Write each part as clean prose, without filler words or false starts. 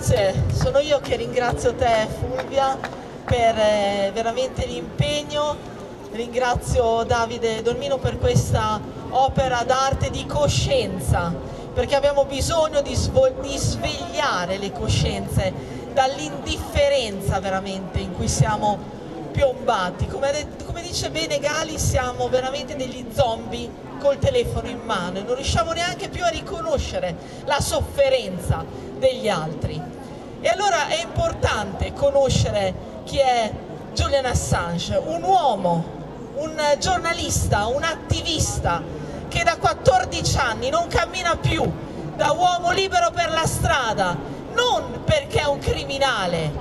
Grazie, sono io che ringrazio te Fulvia per veramente l'impegno, ringrazio Davide Dormino per questa opera d'arte di coscienza, perché abbiamo bisogno di svegliare le coscienze dall'indifferenza veramente in cui siamo piombati. Come dice bene Gali, siamo veramente degli zombie col telefono in mano e non riusciamo neanche più a riconoscere la sofferenza degli altri. E allora è importante conoscere chi è Julian Assange, un uomo, un giornalista, un attivista che da 14 anni non cammina più da uomo libero per la strada, non perché è un criminale,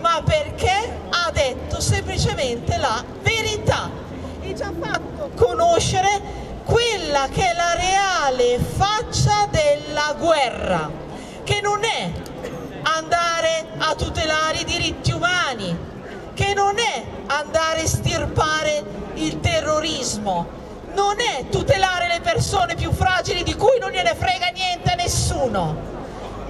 ma perché ha detto semplicemente la verità e ci ha fatto conoscere quella che è la reale faccia della guerra, che non è andare a tutelare i diritti umani, che non è andare a estirpare il terrorismo, non è tutelare le persone più fragili di cui non gliene frega niente a nessuno,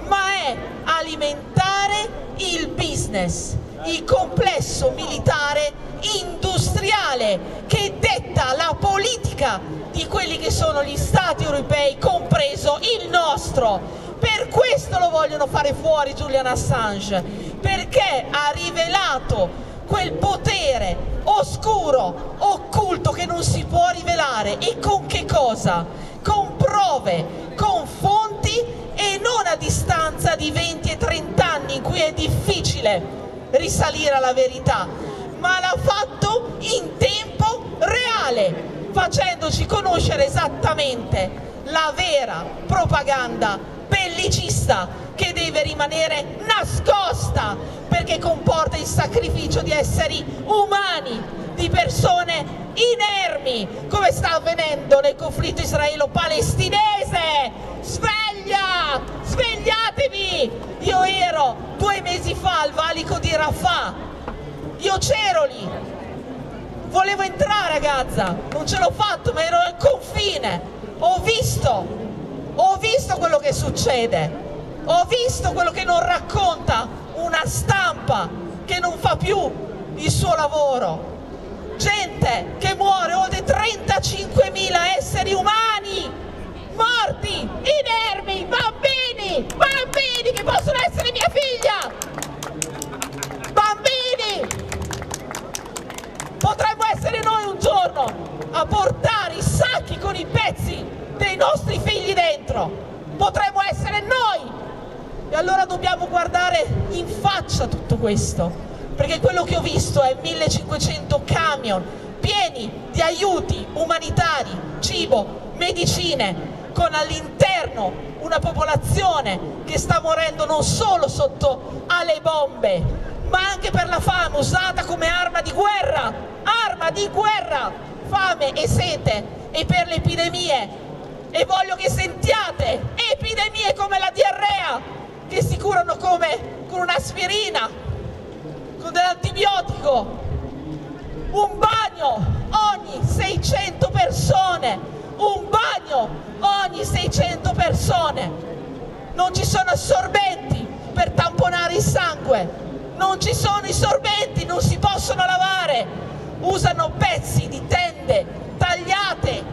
ma è alimentare il business, il complesso militare industriale che detta la politica di quelli che sono gli stati europei, compreso il nostro. Per questo lo vogliono fare fuori Julian Assange, perché ha rivelato quel potere oscuro, occulto, che non si può rivelare. E con che cosa? Con prove, con fonti, e non a distanza di 20 e 30 anni in cui è difficile risalire alla verità, ma l'ha fatto in tempo reale, facendoci conoscere esattamente la vera propaganda bellicista, che deve rimanere nascosta perché comporta il sacrificio di esseri umani, di persone inermi, come sta avvenendo nel conflitto israelo-palestinese. Sveglia! Svegliatevi! Io ero 2 mesi fa al valico di Rafah, io c'ero lì, volevo entrare a Gaza, non ce l'ho fatto, ma ero al confine, ho visto quello che succede, ho visto quello che non racconta una stampa che non fa più il suo lavoro, gente che muore, oltre 35.000 esseri umani morti, inermi, bambini che possono essere mia figlia, bambini, potremmo essere noi un giorno a portare i sacchi con i pezzi dei nostri figli dentro, potremmo essere noi. E allora dobbiamo guardare in faccia tutto questo, perché quello che ho visto è 1500 camion pieni di aiuti umanitari, cibo, medicine, con all'interno una popolazione che sta morendo non solo sotto alle bombe, ma anche per la fame, usata come arma di guerra, fame e sete, e per le epidemie. E voglio che sentiate epidemie come la diarrea, che si curano come con un'aspirina, con dell'antibiotico, un bagno ogni 600 persone, un bagno ogni 600 persone, non ci sono assorbenti per tamponare il sangue, non ci sono i sorbenti, non si possono lavare, usano pezzi di tende tagliate,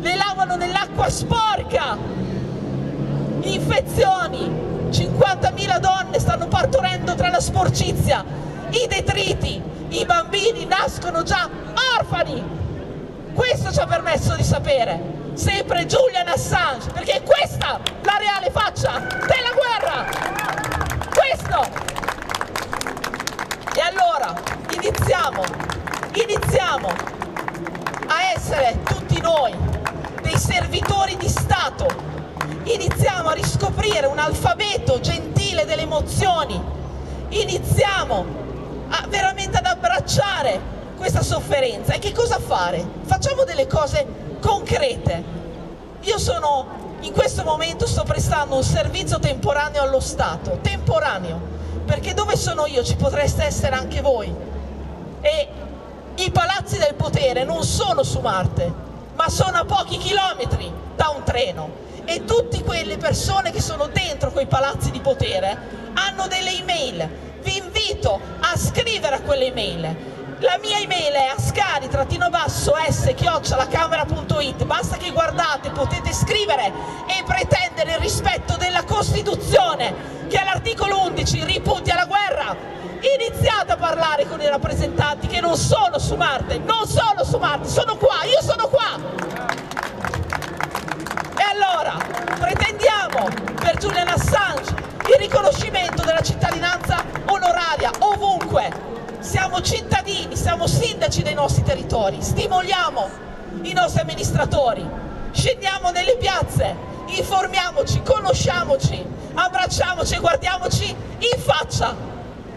le lavano nell'acqua sporca, infezioni. 50.000 donne stanno partorendo tra la sporcizia, i detriti, i bambini nascono già orfani. Questo ci ha permesso di sapere, sempre Julian Assange, perché questa è la reale faccia della guerra, questo. E allora iniziamo a essere tutti noi dei servitori di Stato. Iniziamo a riscoprire un alfabeto gentile delle emozioni, iniziamo veramente ad abbracciare questa sofferenza. E che cosa fare? Facciamo delle cose concrete. Io in questo momento sto prestando un servizio temporaneo allo Stato, temporaneo, perché dove sono io ci potreste essere anche voi, e i palazzi del potere non sono su Marte, ma sono a pochi chilometri da un treno. e tutte quelle persone che sono dentro quei palazzi di potere hanno delle email. Vi invito a scrivere a quelle email. La mia email è ascari-s@lacamera.it. Basta che guardate, potete scrivere e pretendere il rispetto della Costituzione, che all'articolo 11 ripudia la guerra. Iniziate a parlare con i rappresentanti che non sono su Marte, non sono su Marte, sono qua, io sono qua. E allora pretendiamo per Julian Assange il riconoscimento della cittadinanza onoraria ovunque. Siamo cittadini, siamo sindaci dei nostri territori, stimoliamo i nostri amministratori, scendiamo nelle piazze, informiamoci, conosciamoci, abbracciamoci e guardiamoci in faccia.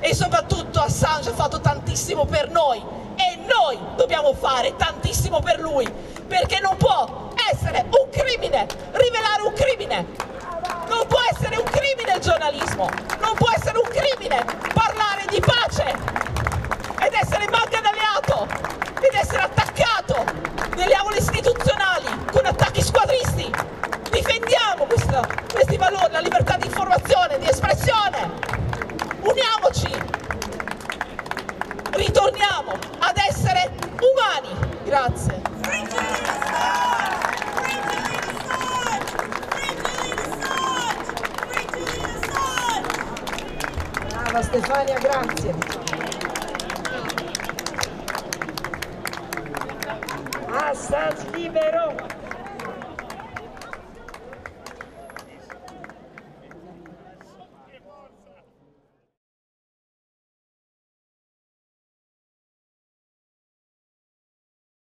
E soprattutto Assange ha fatto tantissimo per noi e noi dobbiamo fare tantissimo per lui, perché non può essere un crimine rivelare un crimine, non può essere un crimine il giornalismo, non può essere un crimine parlare di pace ed essere mancato alleato, ed essere attaccato nelle aule istituzionali con attacchi squadristi. Difendiamo questi valori, la libertà di informazione, di espressione. Uniamoci, ritorniamo ad essere umani. Grazie. Brava Stefania, grazie. Assange libero!